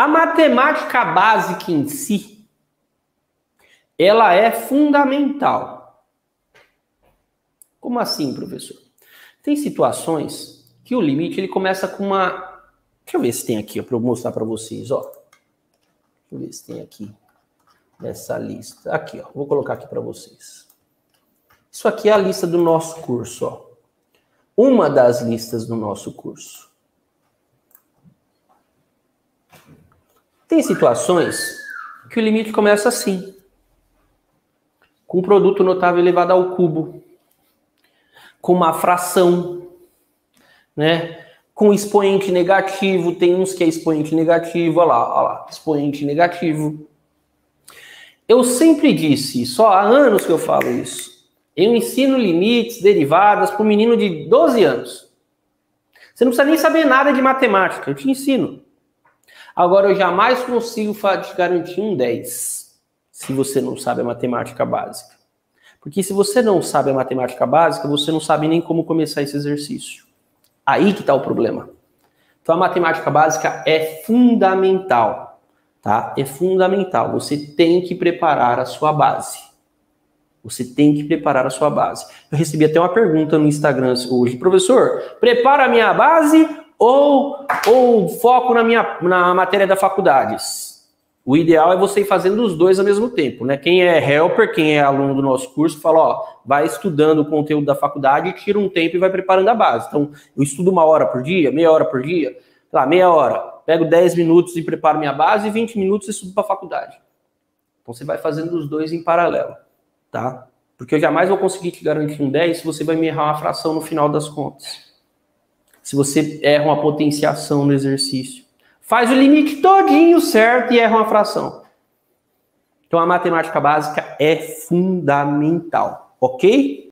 A matemática básica em si, ela é fundamental. Como assim, professor? Tem situações que o limite ele começa com uma... Deixa eu ver se tem aqui, para eu mostrar para vocês, ó. Deixa eu ver se tem aqui nessa lista. Aqui, ó. Vou colocar aqui para vocês. Isso aqui é a lista do nosso curso, ó. Uma das listas do nosso curso. Tem situações que o limite começa assim. Com um produto notável elevado ao cubo. Com uma fração, né? Com expoente negativo, tem uns que é expoente negativo, olha lá, expoente negativo. Eu sempre disse, só há anos que eu falo isso, eu ensino limites, derivadas para um menino de 12 anos. Você não precisa nem saber nada de matemática, eu te ensino. Agora, eu jamais consigo te garantir um 10, se você não sabe a matemática básica. Porque se você não sabe a matemática básica, você não sabe nem como começar esse exercício. Aí que está o problema. Então, a matemática básica é fundamental, tá? É fundamental. Você tem que preparar a sua base. Você tem que preparar a sua base. Eu recebi até uma pergunta no Instagram hoje. Professor, prepara a minha base ou foco na matéria da faculdades? O ideal é você ir fazendo os dois ao mesmo tempo, né? Quem é helper, quem é aluno do nosso curso, fala, ó, vai estudando o conteúdo da faculdade, tira um tempo e vai preparando a base. Então, eu estudo 1 hora por dia, meia hora por dia, sei lá, meia hora, pego 10 minutos e preparo minha base e 20 minutos e estudo para a faculdade. Então, você vai fazendo os dois em paralelo, tá? Porque eu jamais vou conseguir te garantir um 10 se você vai me errar uma fração no final das contas. Se você erra uma potenciação no exercício. Faz o limite todinho certo e erra uma fração. Então, a matemática básica é fundamental, ok?